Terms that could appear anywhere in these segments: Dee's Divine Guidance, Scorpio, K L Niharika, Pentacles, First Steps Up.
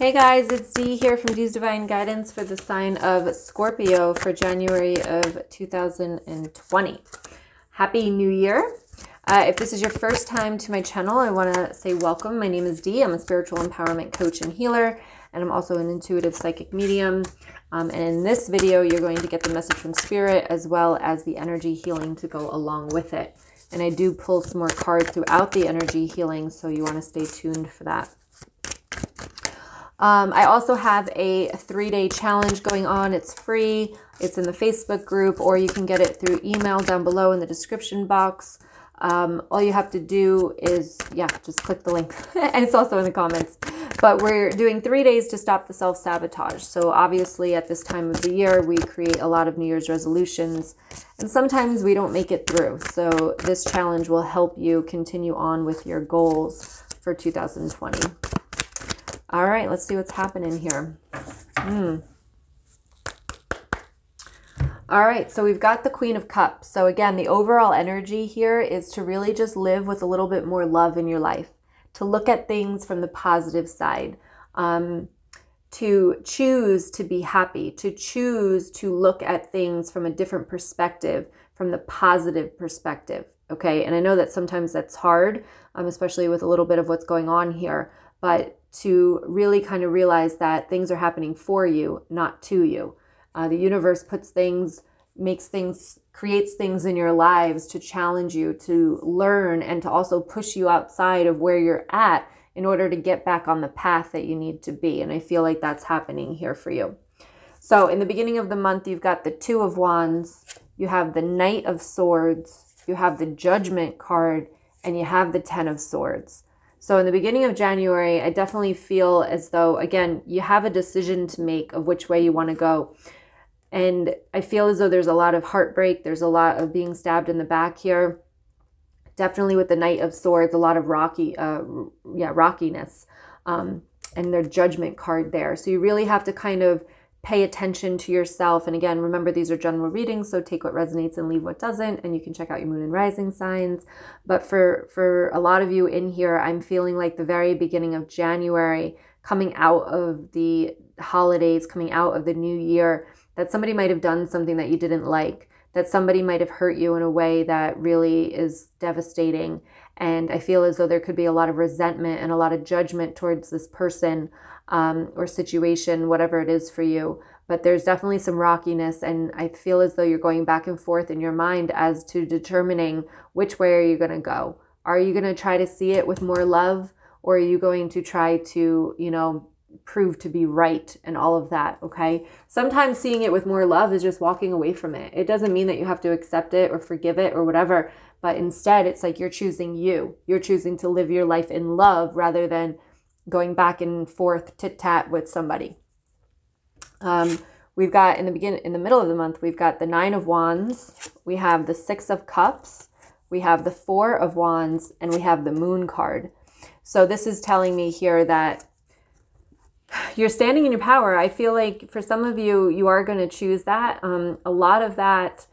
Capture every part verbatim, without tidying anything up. Hey guys, it's Dee here from Dee's Divine Guidance for the sign of Scorpio for January of two thousand twenty. Happy New Year. Uh, if this is your first time to my channel, I want to say welcome. My name is Dee. I'm a spiritual empowerment coach and healer, and I'm also an intuitive psychic medium. Um, and in this video, you're going to get the message from Spirit as well as the energy healing to go along with it. And I do pull some more cards throughout the energy healing, so you want to stay tuned for that. Um, I also have a three-day challenge going on. It's free. It's in the Facebook group, or you can get it through email down below in the description box. Um, all you have to do is, yeah, just click the link. And it's also in the comments. But we're doing three days to stop the self-sabotage. So obviously at this time of the year, we create a lot of New Year's resolutions. And sometimes we don't make it through. So this challenge will help you continue on with your goals for two thousand twenty. All right, let's see what's happening here. Mm. All right, so we've got the Queen of Cups. So again, the overall energy here is to really just live with a little bit more love in your life, to look at things from the positive side, um, to choose to be happy, to choose to look at things from a different perspective, from the positive perspective, okay? And I know that sometimes that's hard, um, especially with a little bit of what's going on here, but to really kind of realize that things are happening for you, not to you. Uh, the universe puts things, makes things, creates things in your lives to challenge you, to learn, and to also push you outside of where you're at in order to get back on the path that you need to be. And I feel like that's happening here for you. So in the beginning of the month, you've got the Two of Wands, you have the Knight of Swords, you have the Judgment card, and you have the Ten of Swords. So in the beginning of January, I definitely feel as though, again, you have a decision to make of which way you want to go. And I feel as though there's a lot of heartbreak. There's a lot of being stabbed in the back here. Definitely with the Knight of Swords, a lot of rocky, uh, yeah, rockiness um, and their Judgment card there. So you really have to kind of pay attention to yourself. And again, remember, these are general readings, so take what resonates and leave what doesn't. And you can check out your moon and rising signs. But for, for a lot of you in here, I'm feeling like the very beginning of January, coming out of the holidays, coming out of the new year, that somebody might have done something that you didn't like, that somebody might have hurt you in a way that really is devastating. And I feel as though there could be a lot of resentment and a lot of judgment towards this person um, or situation, whatever it is for you. But there's definitely some rockiness, and I feel as though you're going back and forth in your mind as to determining which way are you going to go. Are you going to try to see it with more love, or are you going to try to, you know, prove to be right and all of that, okay? Sometimes seeing it with more love is just walking away from it. It doesn't mean that you have to accept it or forgive it or whatever, but instead it's like you're choosing you. You're choosing to live your life in love rather than going back and forth tit-tat with somebody. Um, we've got in the begin in the middle of the month, we've got the Nine of Wands, we have the Six of Cups, we have the Four of Wands, and we have the Moon card. So this is telling me here that you're standing in your power. I feel like for some of you, you are going to choose that. Um, a lot of that,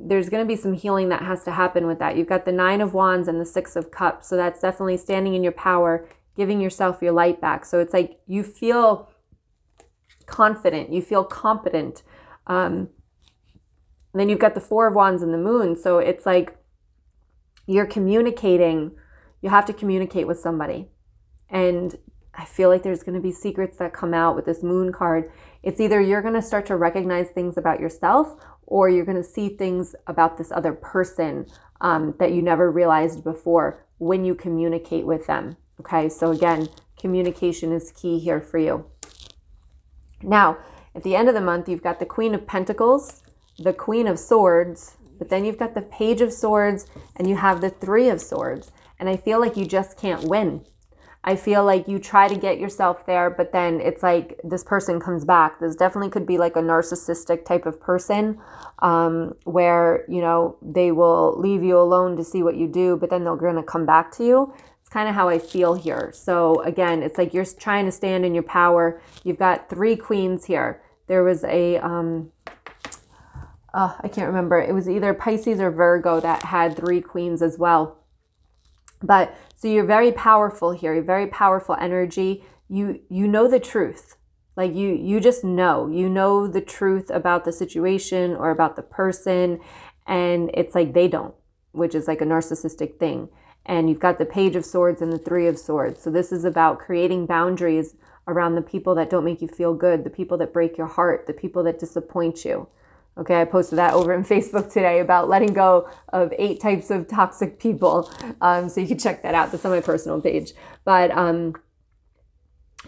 there's going to be some healing that has to happen with that. You've got the Nine of Wands and the Six of Cups. So that's definitely standing in your power, giving yourself your light back. So it's like you feel confident, you feel competent. Um, then you've got the Four of Wands and the Moon. So it's like you're communicating. You have to communicate with somebody. And I feel like there's going to be secrets that come out with this Moon card. It's either you're going to start to recognize things about yourself, or you're going to see things about this other person um, that you never realized before when you communicate with them. Okay, so again, communication is key here for you. Now, at the end of the month, you've got the Queen of Pentacles, the Queen of Swords, but then you've got the Page of Swords, and you have the Three of Swords. And I feel like you just can't win. I feel like you try to get yourself there, but then it's like this person comes back. This definitely could be like a narcissistic type of person um, where, you know, they will leave you alone to see what you do, but then they're going to come back to you. It's kind of how I feel here. So again, it's like you're trying to stand in your power. You've got three queens here. There was a, um, oh, I can't remember. It was either Pisces or Virgo that had three queens as well. But so you're very powerful here, you're very powerful energy. you you know the truth. Like you you just know. You know the truth about the situation or about the person, and it's like they don't, which is like a narcissistic thing. And you've got the Page of Swords and the Three of Swords. So this is about creating boundaries around the people that don't make you feel good, the people that break your heart, the people that disappoint you. Okay, I posted that over on Facebook today about letting go of eight types of toxic people. Um, so you can check that out. That's on my personal page. But um,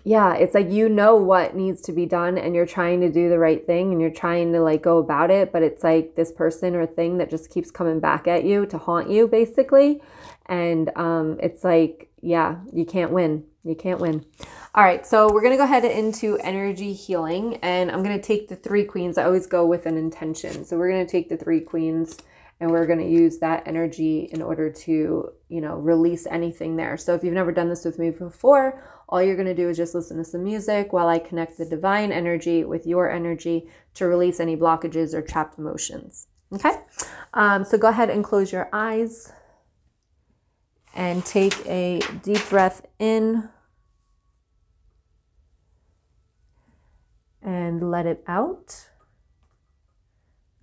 yeah, it's like you know what needs to be done and you're trying to do the right thing and you're trying to like go about it. But it's like this person or thing that just keeps coming back at you to haunt you basically. And um, it's like, yeah, you can't win. You can't win. All right, so we're going to go ahead into energy healing, and I'm going to take the three queens. I always go with an intention. So we're going to take the three queens and we're going to use that energy in order to, you know, release anything there. So if you've never done this with me before, all you're going to do is just listen to some music while I connect the divine energy with your energy to release any blockages or trapped emotions. Okay, um, so go ahead and close your eyes and take a deep breath in and let it out.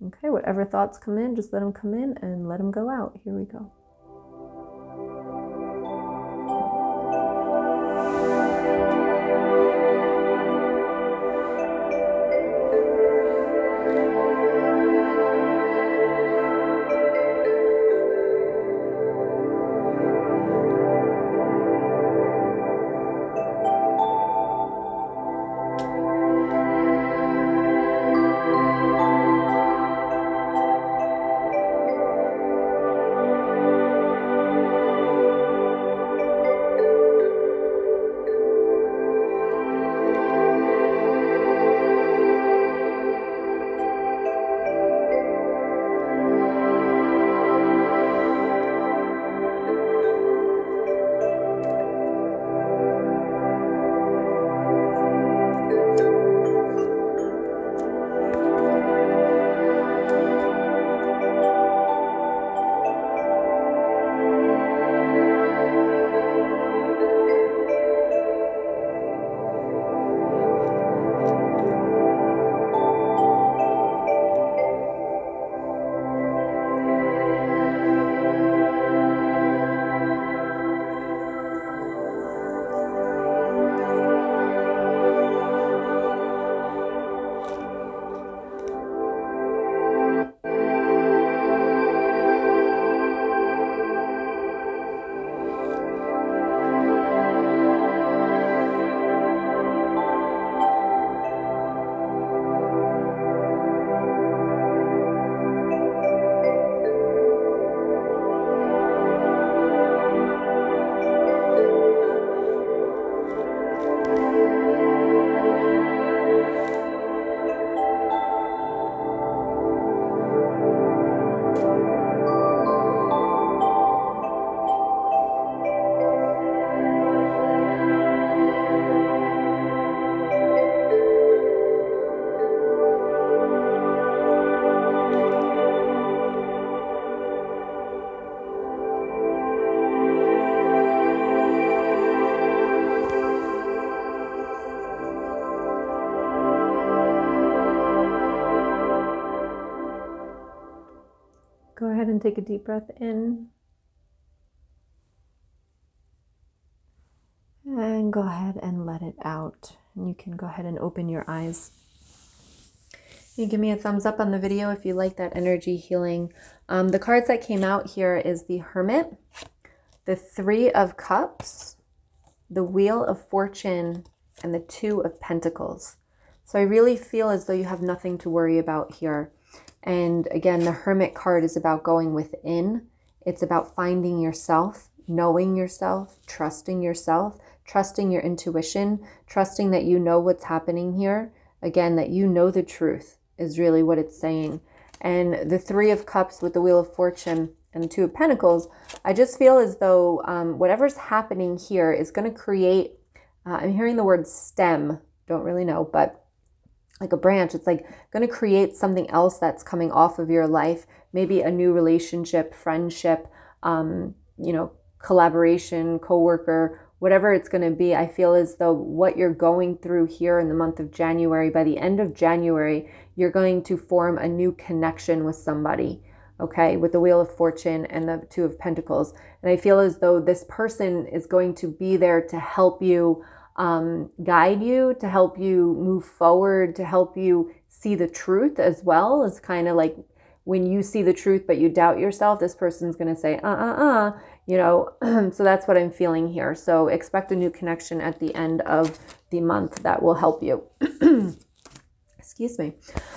Okay, whatever thoughts come in, just let them come in and let them go out. Here we go. Go ahead and take a deep breath in. And go ahead and let it out. And you can go ahead and open your eyes. You can give me a thumbs up on the video if you like that energy healing. Um, the cards that came out here is the Hermit, the Three of Cups, the Wheel of Fortune, and the Two of Pentacles. So I really feel as though you have nothing to worry about here. And again, the Hermit card is about going within. It's about finding yourself, knowing yourself, trusting yourself, trusting your intuition, trusting that you know what's happening here. Again, that you know the truth is really what it's saying. And the Three of Cups with the Wheel of Fortune and the Two of Pentacles, I just feel as though um, whatever's happening here is going to create, uh, I'm hearing the word stem, don't really know, but like a branch. It's like going to create something else that's coming off of your life. Maybe a new relationship, friendship, um, you know, collaboration, coworker, whatever it's going to be, I feel as though what you're going through here in the month of January, by the end of January, you're going to form a new connection with somebody, okay, with the Wheel of Fortune and the Two of Pentacles. And I feel as though this person is going to be there to help you, um, guide you, to help you move forward, to help you see the truth as well. It's kind of like when you see the truth but you doubt yourself, this person's going to say, uh-uh-uh, you know, so that's what I'm feeling here. So expect a new connection at the end of the month that will help you. Excuse me.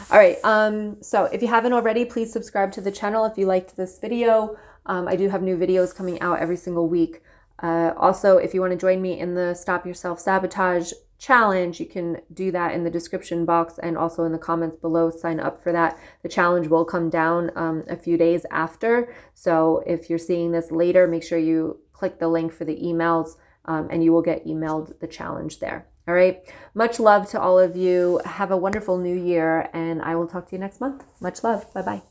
All right. Um, so if you haven't already, please subscribe to the channel if you liked this video. Um, I do have new videos coming out every single week. Uh, also, if you want to join me in the Stop Yourself Sabotage challenge, you can do that in the description box and also in the comments below. Sign up for that. The challenge will come down um, a few days after. So if you're seeing this later, make sure you click the link for the emails um, and you will get emailed the challenge there. All right. Much love to all of you. Have a wonderful new year, and I will talk to you next month. Much love. Bye-bye.